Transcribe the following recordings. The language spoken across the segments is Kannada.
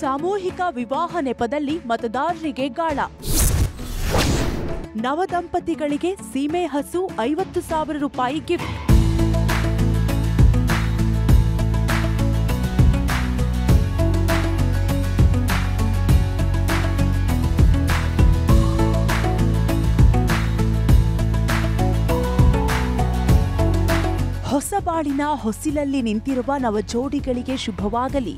ಸಾಮೂಹಿಕ ವಿವಾಹ ನೆಪದಲ್ಲಿ ಮತದಾರರಿಗೆ ಗಾಳ. ನವದಂಪತಿಗಳಿಗೆ ಸೀಮೆ ಹಸು 50,000 ರೂಪಾಯಿ ಗಿಫ್ಟ್. ಹೊಸಬಾಳಿನ ಹೊಸಿಲಲ್ಲಿ ನಿಂತಿರುವ ನವಜೋಡಿಗಳಿಗೆ ಶುಭವಾಗಲಿ.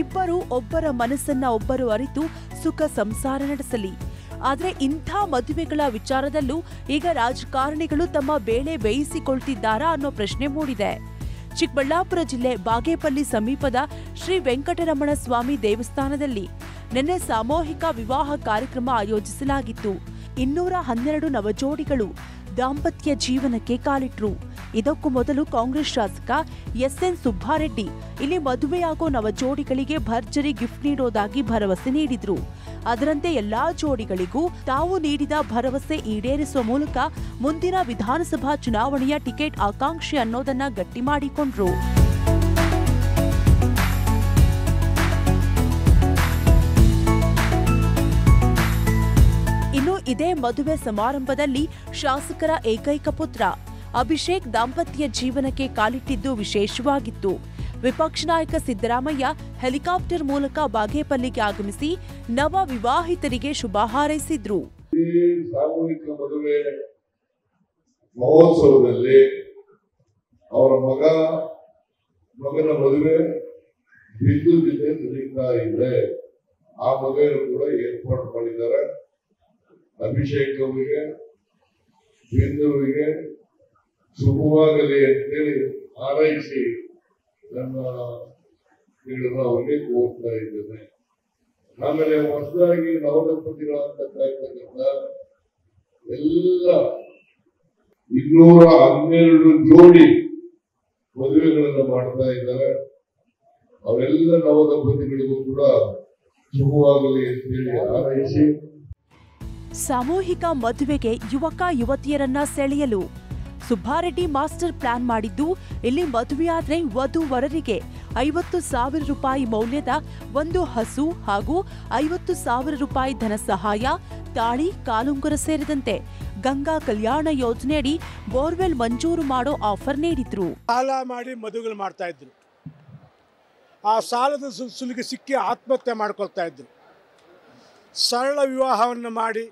ಇಬ್ಬರು ಒಬ್ಬರ ಮನಸ್ಸನ್ನ ಒಬ್ಬರು ಅರಿತು ಸುಖ ಸಂಸಾರ ನಡೆಸಲಿ. ಆದರೆ ಇಂಥ ಮದುವೆಗಳ ವಿಚಾರದಲ್ಲೂ ಈಗ ರಾಜಕಾರಣಿಗಳು ತಮ್ಮ ಬೇಳೆ ಬೇಯಿಸಿಕೊಳ್ತಿದ್ದಾರಾ ಅನ್ನೋ ಪ್ರಶ್ನೆ ಮೂಡಿದೆ. ಚಿಕ್ಕಬಳ್ಳಾಪುರ ಜಿಲ್ಲೆ ಬಾಗೇಪಲ್ಲಿ ಸಮೀಪದ ಶ್ರೀ ವೆಂಕಟರಮಣ ಸ್ವಾಮಿ ದೇವಸ್ಥಾನದಲ್ಲಿ ನಿನ್ನೆ ಸಾಮೂಹಿಕ ವಿವಾಹ ಕಾರ್ಯಕ್ರಮ ಆಯೋಜಿಸಲಾಗಿತ್ತು. 212 ನವಜೋಡಿಗಳು ದಾಂಪತ್ಯ ಜೀವನಕ್ಕೆ ಕಾಲಿಟ್ರು. ಇದಕ್ಕೂ ಮೊದಲು ಕಾಂಗ್ರೆಸ್ ಶಾಸಕ ಎಸ್ಎನ್ ಸುಬ್ಬಾರೆಡ್ಡಿ ಇಲ್ಲಿ ಮದುವೆಯಾಗೋ ನವಜೋಡಿಗಳಿಗೆ ಭರ್ಜರಿ ಗಿಫ್ಟ್ ನೀಡೋದಾಗಿ ಭರವಸೆ ನೀಡಿದ್ರು. ಅದರಂತೆ ಎಲ್ಲಾ ಜೋಡಿಗಳಿಗೂ ತಾವು ನೀಡಿದ ಭರವಸೆ ಈಡೇರಿಸುವ ಮೂಲಕ ಮುಂದಿನ ವಿಧಾನಸಭಾ ಚುನಾವಣೆಯ ಟಿಕೆಟ್ ಆಕಾಂಕ್ಷೆ ಅನ್ನೋದನ್ನ ಗಟ್ಟಿ ಮಾಡಿಕೊಂಡ್ರು. ಇನ್ನು ಇದೇ ಮದುವೆ ಸಮಾರಂಭದಲ್ಲಿ ಶಾಸಕರ ಏಕೈಕ ಪುತ್ರ ಅಭಿಷೇಕ್ ದಾಂಪತ್ಯ ಜೀವನಕ್ಕೆ ಕಾಲಿಟ್ಟಿದ್ದು ವಿಶೇಷವಾಗಿತ್ತು. ವಿಪಕ್ಷ ನಾಯಕ ಸಿದ್ದರಾಮಯ್ಯ ಹೆಲಿಕಾಪ್ಟರ್ ಮೂಲಕ ಬಾಗೇಪಲ್ಲಿಗೆ ಆಗಮಿಸಿ ನವ ವಿವಾಹಿತರಿಗೆ ಶುಭ ಹಾರೈಸಿದ್ರು. ಈ ಸಾಮೂಹಿಕ ಮದುವೆ ಮಹೋತ್ಸವದಲ್ಲಿ ಅವರ ಮಗನ ಮದುವೆ ಬಿಂದು ಬಿಂದು ನಡೀತಾ ಇದೆ. ಆ ಮದುವೆಯನ್ನು ಕೂಡ ಏರ್ಪಾಟ್ ಮಾಡಿದ್ದಾರೆ. ಅಭಿಷೇಕ್ ಅವರಿಗೆ ಬಿಂದುವಿಗೆ ಶುಭವಾಗಲಿ ಅಂತೇಳಿ ಹಾರೈಸಿ ನನ್ನ ಅವರಿಗೆ ಕೋರ್ತಾ ಇದ್ದೇನೆ. ಆಮೇಲೆ ಹೊಸದಾಗಿ ನವದಂಪತಿಗಳಾಗ್ತಕ್ಕಂಥ ಎಲ್ಲ 212 ಜೋಡಿ ಮದುವೆಗಳನ್ನು ಮಾಡ್ತಾ ಇದ್ದಾರೆ. ಅವರೆಲ್ಲ ನವದಂಪತಿಗಳಿಗೂ ಕೂಡ ಶುಭವಾಗಲಿ ಅಂತೇಳಿ ಹಾರೈಸಿ. ಸಾಮೂಹಿಕ ಮದುವೆಗೆ ಯುವಕ ಯುವತಿಯರನ್ನ ಸೆಳೆಯಲು ಸುಬ್ಬಾರೆಡ್ಡಿ ಮಾಸ್ಟರ್ ಪ್ಲಾನ್ ಮಾಡಿದ್ದು ಇಲ್ಲಿ ಮದುವೆಯಾದ್ರೆ ವಧುವರರಿಗೆ 50,000 ರೂಪಾಯಿ ಮೌಲ್ಯದ ಒಂದು ಹಸು ಹಾಗೂ 50,000 ರೂಪಾಯಿ ಧನ ಸಹಾಯ, ತಾಳಿ, ಕಾಲುಂಗುರ ಸೇರಿದಂತೆ ಗಂಗಾ ಕಲ್ಯಾಣ ಯೋಜನೆಯಡಿ ಬೋರ್ವೆಲ್ ಮಂಜೂರು ಮಾಡೋ ಆಫರ್ ನೀಡಿದ್ರು. ಸಾಲ ಮಾಡಿ ಮದುವೆ ಮಾಡ್ತಾ ಇದ್ರು. ಆ ಸಾಲದ ಸುಲಿಗೆ ಸಿಕ್ಕಿ ಆತ್ಮಹತ್ಯೆ ಮಾಡ್ಕೊಳ್ತಾ ಇದ್ರು. ಸರಳ ವಿವಾಹವನ್ನು ಮಾಡಿ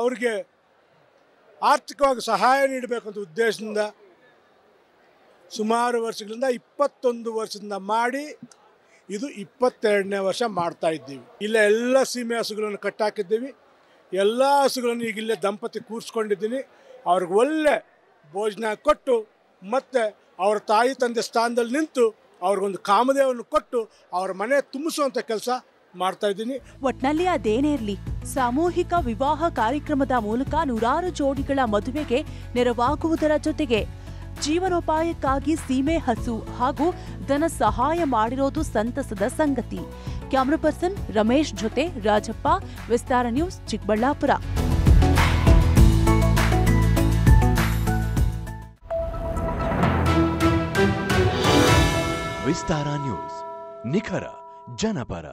ಅವ್ರಿಗೆ ಆರ್ಥಿಕವಾಗಿ ಸಹಾಯ ನೀಡಬೇಕಂತ ಉದ್ದೇಶದಿಂದ ಸುಮಾರು ವರ್ಷಗಳಿಂದ 21 ವರ್ಷದಿಂದ ಮಾಡಿ ಇದು 22ನೇ ವರ್ಷ ಮಾಡ್ತಾ ಇದ್ದೀವಿ. ಇಲ್ಲೇ ಎಲ್ಲ ಸೀಮೆ ಹಸುಗಳನ್ನು ಕಟ್ಟಾಕಿದ್ದೀವಿ. ಎಲ್ಲ ಹಸುಗಳನ್ನು ಈಗ ಇಲ್ಲೇ ದಂಪತಿ ಕೂರಿಸ್ಕೊಂಡಿದ್ದೀನಿ. ಅವ್ರಿಗೆ ಒಳ್ಳೆ ಭೋಜನ ಕೊಟ್ಟು ಮತ್ತು ಅವ್ರ ತಾಯಿ ತಂದೆ ಸ್ಥಾನದಲ್ಲಿ ನಿಂತು ಅವ್ರಿಗೊಂದು ಕಾಮಧೇಯವನ್ನು ಕೊಟ್ಟು ಅವ್ರ ಮನೆ ತುಂಬಿಸುವಂಥ ಕೆಲಸ ಮಾಡ್ತಾ ಇದ್ದೀನಿ. ಒಟ್ನಲ್ಲಿ ಅದೇನೇ ಇರಲಿ, ಸಾಮೂಹಿಕ ವಿವಾಹ ಕಾರ್ಯಕ್ರಮದ ಮೂಲಕ ನೂರಾರು ಜೋಡಿಗಳ ಮದುವೆಗೆ ನೆರವಾಗುವುದರ ಜೊತೆಗೆ ಜೀವನೋಪಾಯಕ್ಕಾಗಿ ಸೀಮೆ ಹಸು ಹಾಗೂ ಧನ ಸಹಾಯ ಮಾಡಿರೋದು ಸಂತಸದ ಸಂಗತಿ. ಕ್ಯಾಮರಾ ಪರ್ಸನ್ ರಮೇಶ್ ಜೊತೆ ರಾಜಪ್ಪ, ವಿಸ್ತಾರ ನ್ಯೂಸ್, ಚಿಕ್ಕಬಳ್ಳಾಪುರ. ವಿಸ್ತಾರ ನ್ಯೂಸ್, ನಿಖರ ಜನಪರ.